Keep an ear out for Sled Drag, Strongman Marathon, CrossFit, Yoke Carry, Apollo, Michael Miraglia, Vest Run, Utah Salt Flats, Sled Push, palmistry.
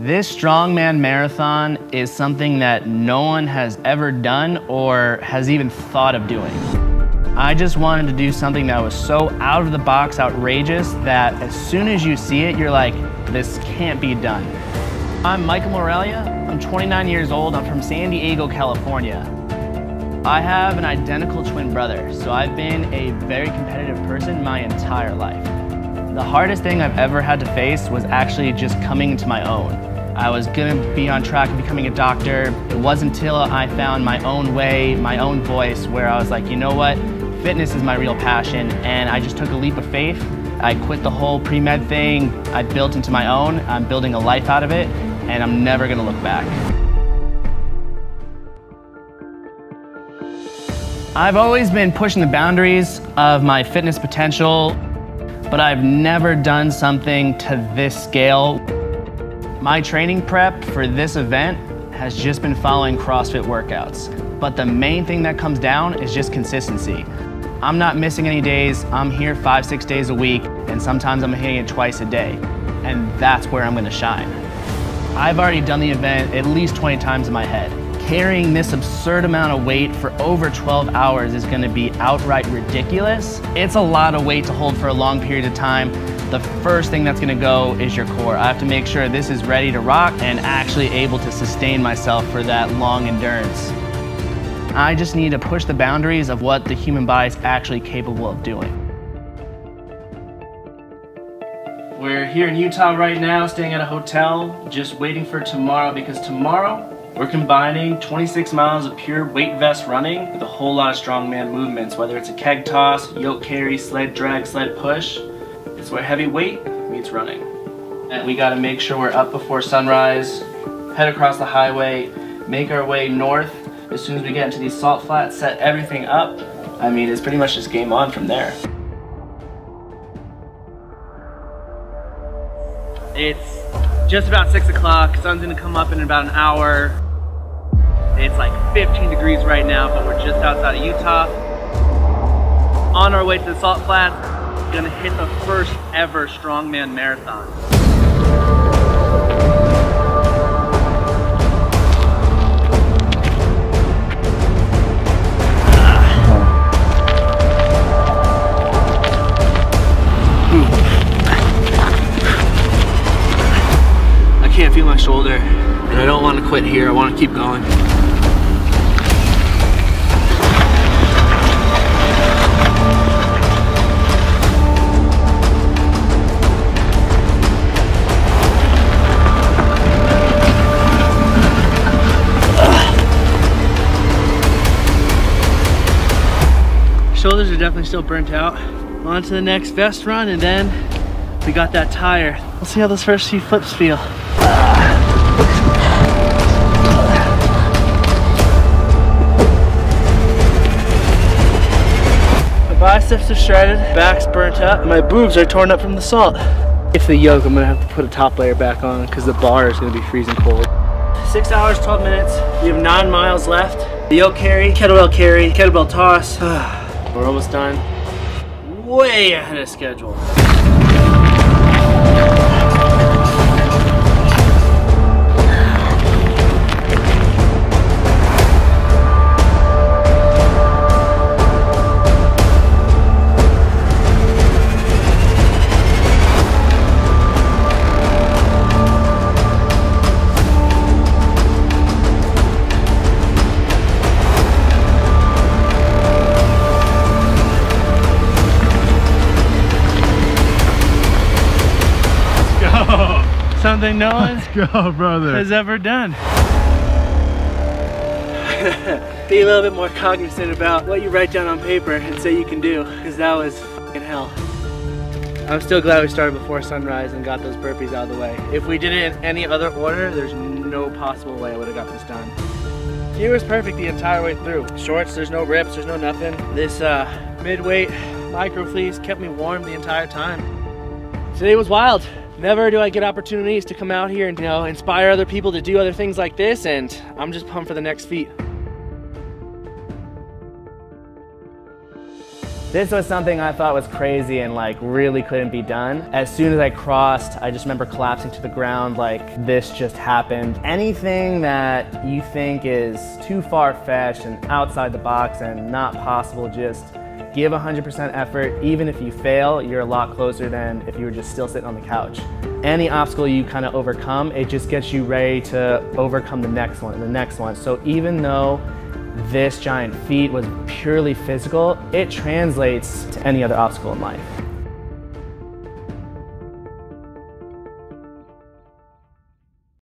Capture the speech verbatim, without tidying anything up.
This strongman marathon is something that no one has ever done or has even thought of doing. I just wanted to do something that was so out of the box, outrageous, that as soon as you see it, you're like, this can't be done. I'm Michael Miraglia. I'm twenty-nine years old. I'm from San Diego, California. I have an identical twin brother, so I've been a very competitive person my entire life. The hardest thing I've ever had to face was actually just coming into my own. I was going to be on track of becoming a doctor. It wasn't until I found my own way, my own voice, where I was like, you know what? Fitness is my real passion, and I just took a leap of faith. I quit the whole pre-med thing. I built into my own. I'm building a life out of it, and I'm never going to look back. I've always been pushing the boundaries of my fitness potential, but I've never done something to this scale. My training prep for this event has just been following CrossFit workouts, but the main thing that comes down is just consistency. I'm not missing any days. I'm here five, six days a week, and sometimes I'm hitting it twice a day, and that's where I'm gonna shine. I've already done the event at least twenty times in my head. Carrying this absurd amount of weight for over twelve hours is gonna be outright ridiculous. It's a lot of weight to hold for a long period of time. The first thing that's gonna go is your core. I have to make sure this is ready to rock and actually able to sustain myself for that long endurance. I just need to push the boundaries of what the human body is actually capable of doing. We're here in Utah right now, staying at a hotel, just waiting for tomorrow, because tomorrow we're combining twenty-six miles of pure weight vest running with a whole lot of strongman movements, whether it's a keg toss, yoke carry, sled drag, sled push. It's where heavy weight meets running. And we gotta make sure we're up before sunrise, head across the highway, make our way north. As soon as we get into these salt flats, set everything up. I mean, it's pretty much just game on from there. It's just about six o'clock. Sun's gonna come up in about an hour. It's like fifteen degrees right now, but we're just outside of Utah. On our way to the Salt Flats, gonna hit the first ever strongman marathon. I can't feel my shoulder, and I don't want to quit here. I want to keep going. Shoulders are definitely still burnt out. On to the next vest run, and then we got that tire. We'll see how those first few flips feel. My biceps are shredded, back's burnt up, my boobs are torn up from the salt. If the yoke, I'm gonna have to put a top layer back on because the bar is gonna be freezing cold. Six hours, twelve minutes. We have nine miles left. The yoke carry, kettlebell carry, kettlebell toss. We're almost done. Way ahead of schedule. Something no one Let's go, brother. has ever done. Be a little bit more cognizant about what you write down on paper and say you can do, because that was fucking hell. I'm still glad we started before sunrise and got those burpees out of the way. If we did it in any other order, there's no possible way I would have got this done. Gear was perfect the entire way through. Shorts, there's no rips, there's no nothing. This uh, mid-weight micro fleece kept me warm the entire time. Today was wild. Never do I get opportunities to come out here and, you know, inspire other people to do other things like this, and I'm just pumped for the next feat. This was something I thought was crazy and like really couldn't be done. As soon as I crossed, I just remember collapsing to the ground like this just happened. Anything that you think is too far-fetched and outside the box and not possible, just give one hundred percent effort. Even if you fail, you're a lot closer than if you were just still sitting on the couch. Any obstacle you kind of overcome, it just gets you ready to overcome the next one and the next one. So even though this giant feat was purely physical, it translates to any other obstacle in life.